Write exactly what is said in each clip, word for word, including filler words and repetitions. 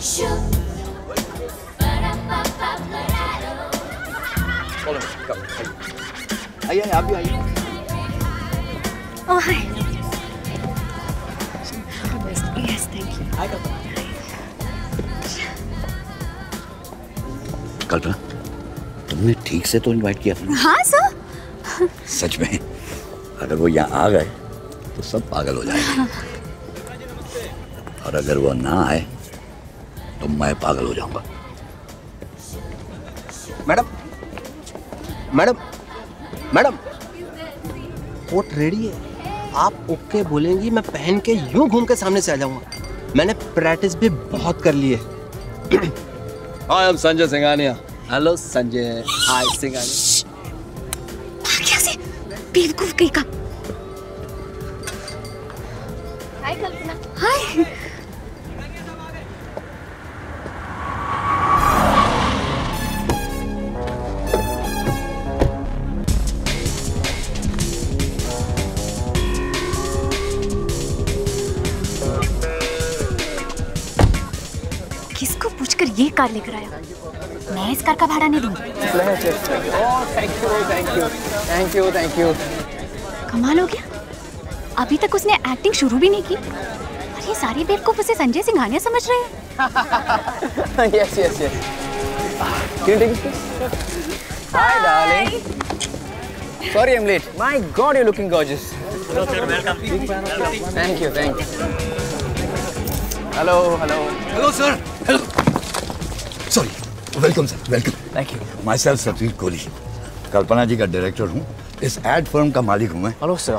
Follow me. Come. Aye, aye, aap bhi aaiye. Oh, hi. Yes, thank you. Hi, Kalpana. Kalpana, तुमने ठीक से तो invite किया था? हाँ सर. सच में? अगर वो यहाँ आ गए, तो सब पागल हो जाएंगे. और अगर वो ना आए तो मैं पागल हो जाऊंगा. Madam madam madam coat ready है. आप ओके बोलेंगी मैं पहन के यूं घूम के सामने से आ जाऊंगा. मैंने प्रैक्टिस भी बहुत कर ली है. I am Sanjay Singhania. Hello Sanjay. Hi Singhania. बेवकूफ कहीं का. हाय कल्पना. हाय. ये कार लेकर आया. मैं इस कार का भाड़ा नहीं दूंगी. Thank you thank you. कमाल हो गया. अभी तक उसने एक्टिंग शुरू भी नहीं की और ये सारी बेवकूफ उसे संजय सिंघानिया समझ रहे हैं. Yes yes yes. Hi darling. Sorry I am late. My god you looking gorgeous. Thank you thank you. Hello hello hello sir. Hello. Sorry. Welcome sir. Welcome. Thank you. Myself Satish Koli. Kalpana ji का director हूँ. इस ad firm का मालिक हूँ मैं. Hello sir.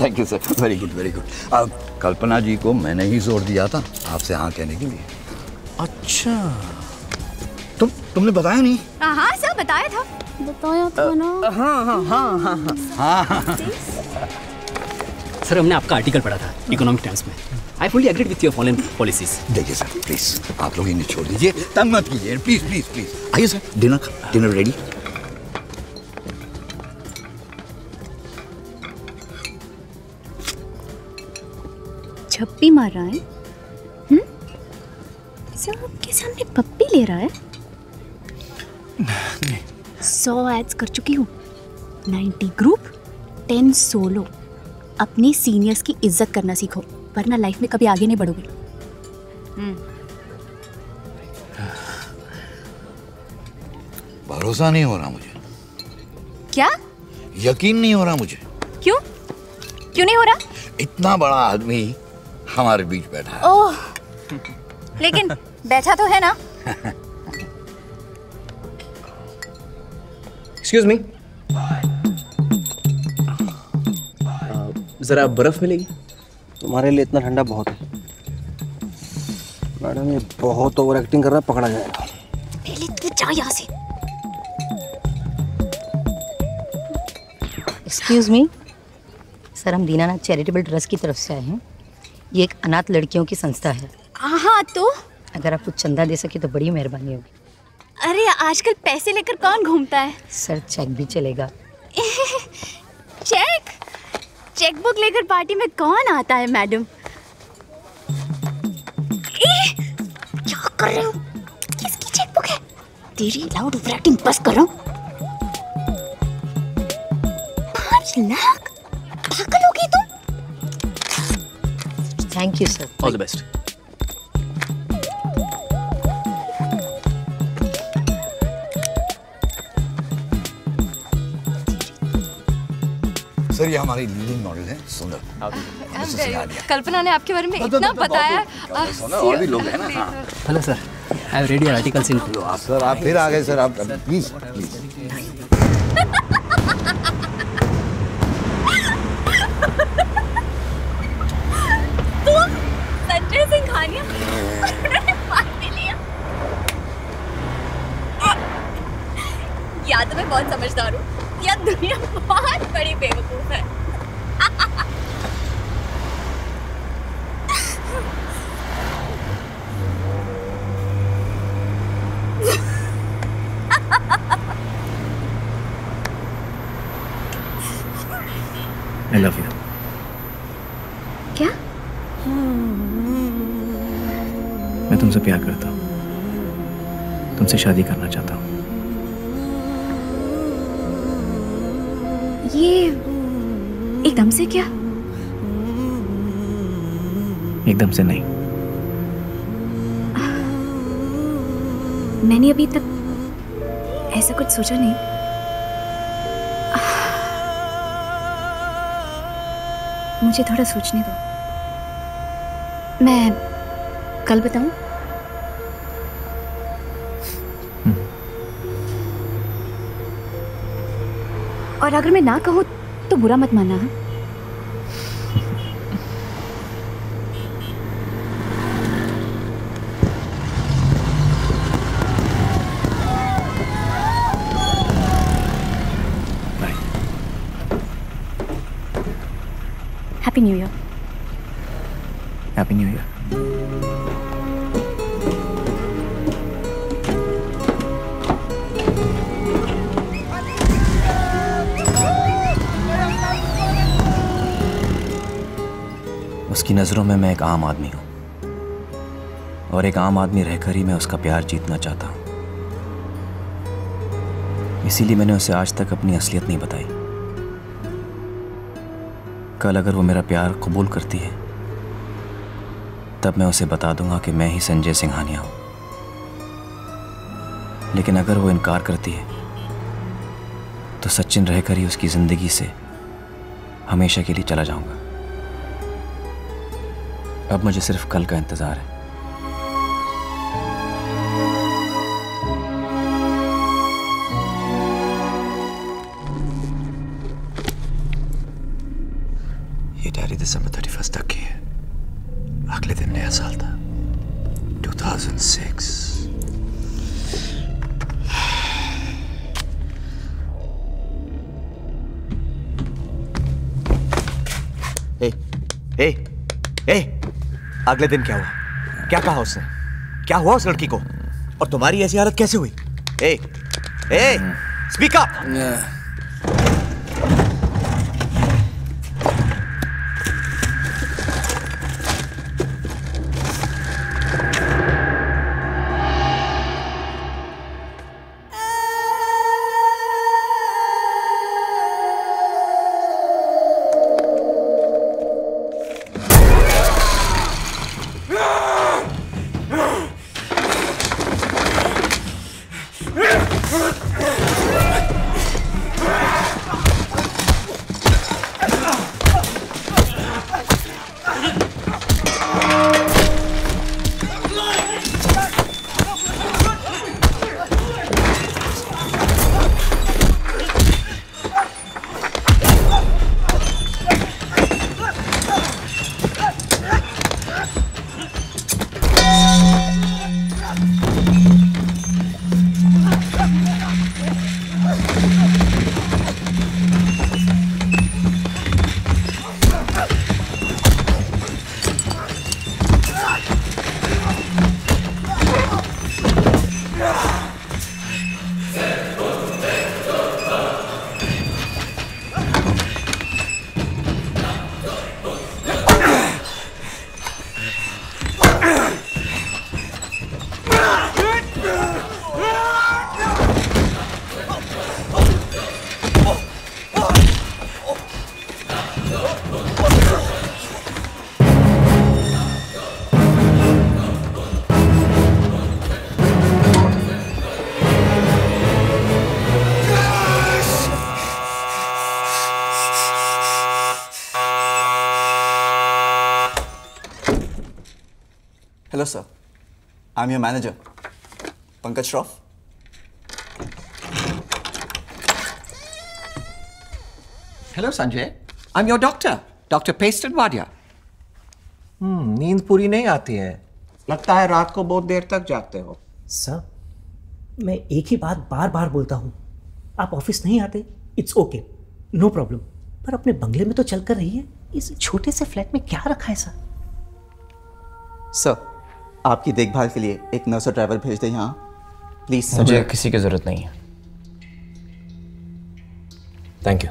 Thank you sir. Very good. Very good. अब कल्पना जी को मैंने ही जोर दिया था आपसे हाँ कहने के लिए. अच्छा. तुम तुमने बताया नहीं? हाँ sir बताया था. बताया था ना. हाँ हाँ हाँ हाँ हाँ. सर हमने आपका आर्टिकल पढ़ा था Economic Times में. I fully agreed with your foreign policies. देखिए सर, प्लीज आप लोग इन्हें छोड़ दीजिए, तंग मत कीजिए, प्लीज प्लीज प्लीज. आइए सर, डिनर डिनर रेडी. छप्पी मार रहा है, हम्म? सर आपके सामने पप्पी ले रहा है? नहीं. सौ एड्स कर चुकी हूँ, नाइंटी ग्रुप, टेन सोलो. अपने सीनियर्स की इज्जत करना सीखो, वरना लाइफ में कभी आगे नहीं बढ़ोगे. भरोसा नहीं हो रहा मुझे. क्या? यकीन नहीं हो रहा मुझे. क्यों? क्यों नहीं हो रहा? इतना बड़ा आदमी हमारे बीच बैठा है. ओह, लेकिन बैठा तो है ना. Excuse me. जरा बर्फ मिलेगी? तुम्हारे लिए इतना ठंडा बहुत है. मैडम ये बहुत ओवर एक्टिंग कर रहा है, पकड़ा जाएगा. पहले तू जा यहाँ से. एक्सक्यूज मी सर, हम दीनानाथ चैरिटेबल ट्रस्ट की तरफ से आए हैं. ये एक अनाथ लड़कियों की संस्था है. हाँ तो अगर आप कुछ चंदा दे सके तो बड़ी मेहरबानी होगी. अरे आजकल पैसे लेकर कौन घूमता है सर. चेक भी चलेगा. चेक चेकबुक लेकर पार्टी में कौन आता है मैडम. क्या कर रहे हो? किसकी चेकबुक है तेरी? लाउड ओवरएक्टिंग बस करो. पाँच लाख पागल हो गई तुम. Thank you sir. All the best. Sir ये हमारी लीडिंग मॉडल है सुंदर. कल्पना ने आपके बारे में इतना बताया. और भी लोग हैं ना. Hello sir, I have read your articles in. Sir आप फिर आ गए सर. आप प्लीज तुम संजय सिंघानिया. या तो मैं बहुत समझदार हूँ या दुनिया बहुत बड़ी बेवकूफ है. I love you. क्या? मैं तुमसे प्यार करता हूँ, तुमसे शादी करना चाहता हूँ। ये एकदम से क्या? एकदम से नहीं। मैंने अभी तक ऐसा कुछ सोचा नहीं। मुझे थोड़ा सोचने दो, मैं कल बताऊं? और अगर मैं ना कहूं तो बुरा मत मानना। हाँ? Happy New Year. Happy New Year. उसकी नजरों में मैं एक आम आदमी हूं और एक आम आदमी रहकर ही मैं उसका प्यार जीतना चाहता हूं। इसीलिए मैंने उसे आज तक अपनी असलियत नहीं बताई। कल अगर वो मेरा प्यार कबूल करती है तब मैं उसे बता दूंगा कि मैं ही संजय सिंघानिया हूं। लेकिन अगर वो इनकार करती है तो सचिन रहकर ही उसकी जिंदगी से हमेशा के लिए चला जाऊंगा। अब मुझे सिर्फ कल का इंतजार है। दिसंबर थर्टी फर्स्ट तक की है। अगले दिन नया साल था, दो हज़ार छह। ए, ए, ए, अगले दिन क्या हुआ? क्या कहा उसने? क्या हुआ उस लड़की को? और तुम्हारी ऐसी हालत कैसे हुई? ए, ए, speak up. Hello sir, I'm your manager, Pankaj Saraf. Hello Sanjay, I'm your doctor, Doctor Pastewadia. Hmm, नींद पूरी नहीं आती है। लगता है रात को बहुत देर तक जागते हो। Sir, मैं एक ही बात बार बार बोलता हूँ, आप ऑफिस नहीं आते, it's okay, no problem. पर अपने बंगले में तो चल कर रही है, इस छोटे से फ्लैट में क्या रखा है सर? सर, आपकी देखभाल के लिए एक नर्स और ड्राइवर भेज दें यहाँ, प्लीज। मुझे किसी की जरूरत नहीं है, थैंक यू।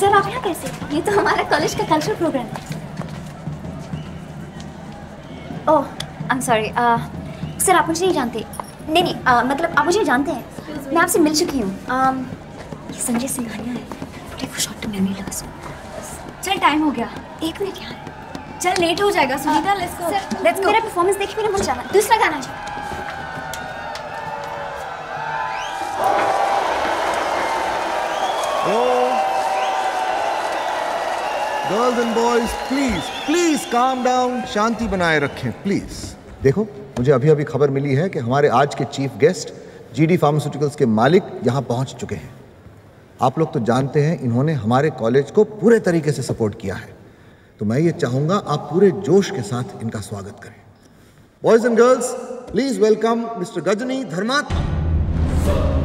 सर आप यहाँ कैसे? ये तो हमारा कॉलेज का कल्चरल प्रोग्राम है। Oh, I am sorry sir, आप मुझे नहीं जानते। नहीं नहीं uh, मतलब आप मुझे जानते हैं, मैं आपसे मिल चुकी हूँ। um, ये संजय सिंघानिया है, शॉर्ट टर्म मेमोरी लॉस। चल टाइम हो गया, एक मिनट यहाँ, चल लेट हो जाएगा Sunita. Let's go let's go. मेरा परफॉर्मेंस देख मेरा मन जाना, दूसरा गाना चाहिए। Girls and boys please please calm down, शांति बनाए रखें प्लीज। देखो मुझे अभी अभी खबर मिली है कि हमारे आज के चीफ गेस्ट जीडी फार्मास्यूटिकल्स के मालिक यहाँ पहुँच चुके हैं। आप लोग तो जानते हैं इन्होंने हमारे कॉलेज को पूरे तरीके से सपोर्ट किया है, तो मैं ये चाहूँगा आप पूरे जोश के साथ इनका स्वागत करें। Boys and girls please welcome mister Ghajini धर्मात्मा।